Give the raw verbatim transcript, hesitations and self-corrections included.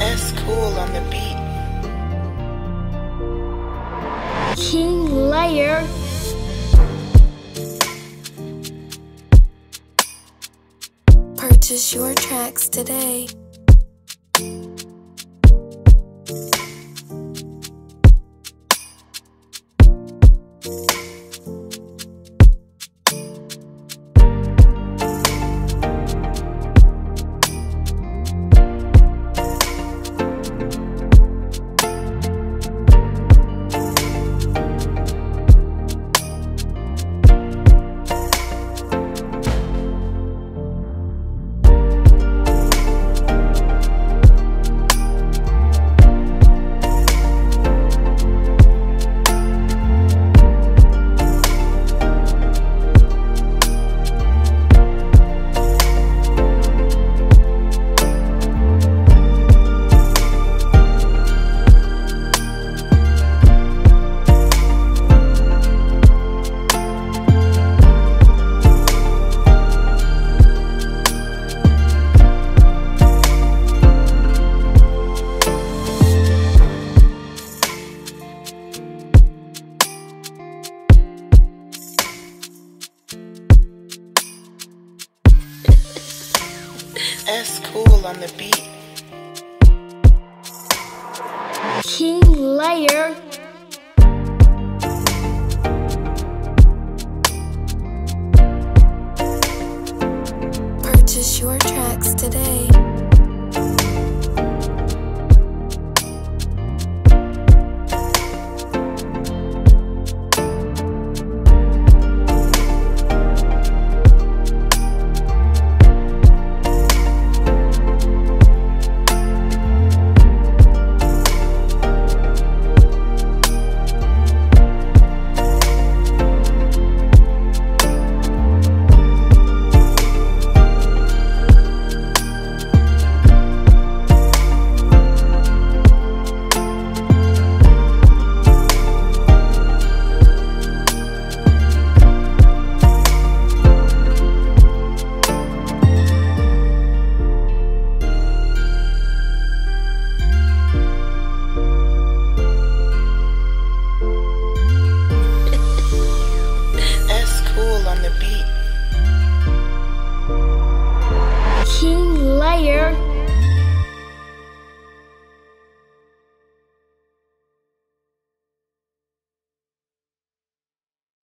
Skool on the beat. King Lion. Purchase your tracks today. Skool on the beat. King Lion.